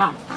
Come.